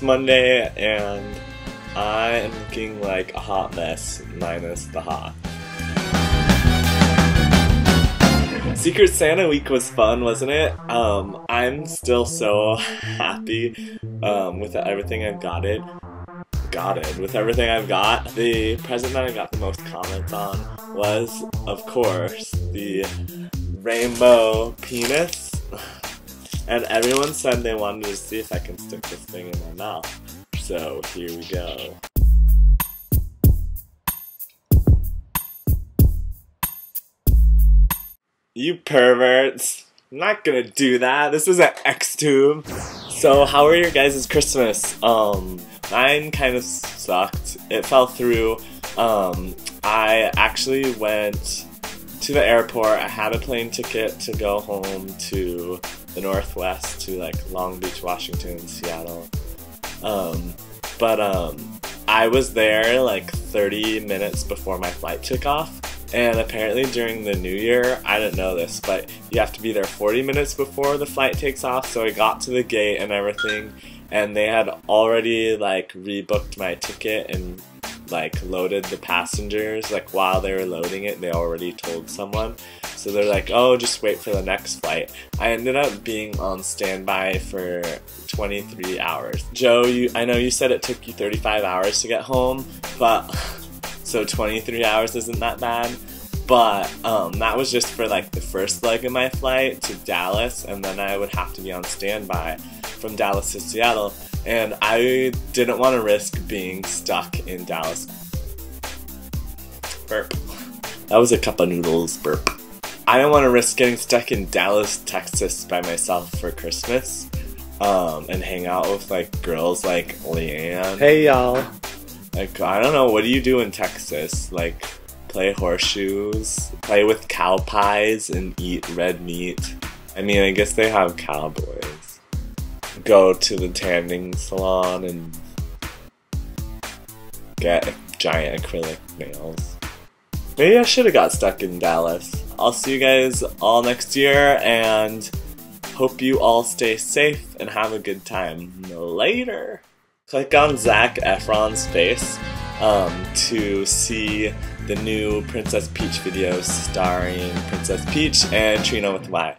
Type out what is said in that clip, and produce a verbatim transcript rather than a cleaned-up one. It's Monday and I am looking like a hot mess minus the hot. Secret Santa week was fun, wasn't it? Um, I'm still so happy um, with everything I've got it. Got it. With everything I've got. The present that I got the most comments on was, of course, the rainbow penis. And everyone said they wanted to see if I can stick this thing in my mouth. So here we go. You perverts. I'm not gonna do that. This is an X-tube. So how were your guys' Christmas? Um, mine kind of sucked. It fell through. Um, I actually went to the airport. I had a plane ticket to go home to the Northwest, to like Long Beach, Washington, Seattle. Um, but um, I was there like thirty minutes before my flight took off, and apparently during the new year, I didn't know this, but you have to be there forty minutes before the flight takes off, so I got to the gate and everything, and they had already like rebooked my ticket and like loaded the passengers. Like while they were loading it, they already told someone. So they're like, oh, just wait for the next flight. I ended up being on standby for twenty-three hours. Joe, you, I know you said it took you thirty-five hours to get home, but so twenty-three hours isn't that bad. But um, that was just for like the first leg of my flight to Dallas, and then I would have to be on standby from Dallas to Seattle, and I didn't want to risk being stuck in Dallas. Burp. That was a cup of noodles, burp. I didn't want to risk getting stuck in Dallas, Texas by myself for Christmas, um, and hang out with like girls like Leanne. Hey y'all. Like, I don't know, what do you do in Texas? Like, play horseshoes, play with cow pies, and eat red meat. I mean, I guess they have cowboys. Go to the tanning salon and get giant acrylic nails. Maybe I should have got stuck in Dallas. I'll see you guys all next year, and hope you all stay safe and have a good time. Later! Click on Zac Efron's face um, to see the new Princess Peach videos starring Princess Peach and Trina with Wyatt.